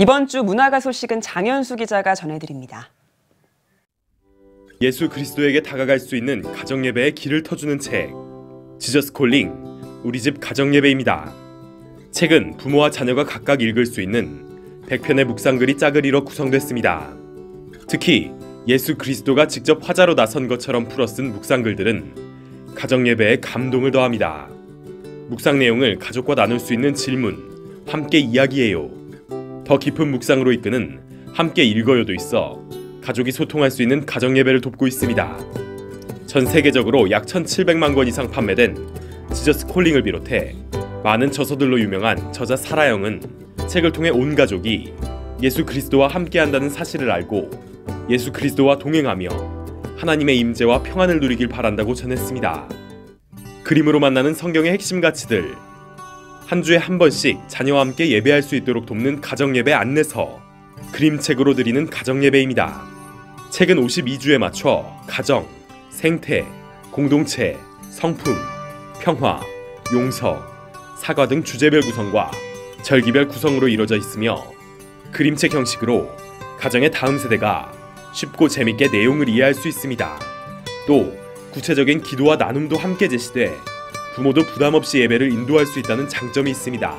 이번 주 문화가 소식은 장현수 기자가 전해드립니다. 예수 그리스도에게 다가갈 수 있는 가정예배의 길을 터주는 책, 지저스 콜링, 우리 집 가정예배입니다. 책은 부모와 자녀가 각각 읽을 수 있는 100편의 묵상글이 짜글이로 구성됐습니다. 특히 예수 그리스도가 직접 화자로 나선 것처럼 풀어 쓴 묵상글들은 가정예배에 감동을 더합니다. 묵상 내용을 가족과 나눌 수 있는 질문, 함께 이야기해요, 더 깊은 묵상으로 이끄는 함께 읽어요도 있어 가족이 소통할 수 있는 가정예배를 돕고 있습니다. 전 세계적으로 약 1,700만 권 이상 판매된 지저스 콜링을 비롯해 많은 저서들로 유명한 저자 사라영은 책을 통해 온 가족이 예수 그리스도와 함께한다는 사실을 알고 예수 그리스도와 동행하며 하나님의 임재와 평안을 누리길 바란다고 전했습니다. 그림으로 만나는 성경의 핵심 가치들, 한 주에 한 번씩 자녀와 함께 예배할 수 있도록 돕는 가정예배 안내서, 그림책으로 드리는 가정예배입니다. 책은 52주에 맞춰 가정, 생태, 공동체, 성품, 평화, 용서, 사과 등 주제별 구성과 절기별 구성으로 이루어져 있으며 그림책 형식으로 가정의 다음 세대가 쉽고 재밌게 내용을 이해할 수 있습니다. 또 구체적인 기도와 나눔도 함께 제시돼 부모도 부담없이 예배를 인도할 수 있다는 장점이 있습니다.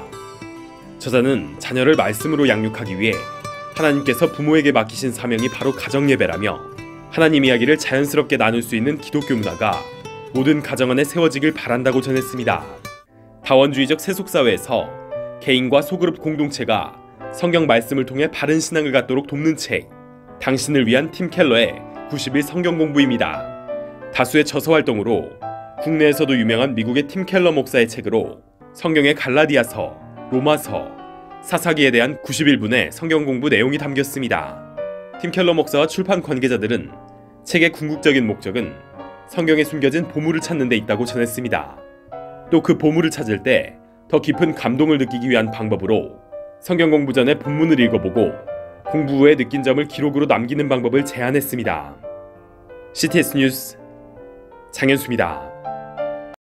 저자는 자녀를 말씀으로 양육하기 위해 하나님께서 부모에게 맡기신 사명이 바로 가정예배라며 하나님 이야기를 자연스럽게 나눌 수 있는 기독교 문화가 모든 가정 안에 세워지길 바란다고 전했습니다. 다원주의적 세속사회에서 개인과 소그룹 공동체가 성경 말씀을 통해 바른 신앙을 갖도록 돕는 책, 당신을 위한 팀 켈러의 90일 성경 공부입니다. 다수의 저서 활동으로 국내에서도 유명한 미국의 팀 켈러 목사의 책으로 성경의 갈라디아서, 로마서, 사사기에 대한 91분의 성경 공부 내용이 담겼습니다. 팀 켈러 목사와 출판 관계자들은 책의 궁극적인 목적은 성경에 숨겨진 보물을 찾는 데 있다고 전했습니다. 또 그 보물을 찾을 때 더 깊은 감동을 느끼기 위한 방법으로 성경 공부 전에 본문을 읽어보고 공부 후에 느낀 점을 기록으로 남기는 방법을 제안했습니다. CTS뉴스 장현수입니다.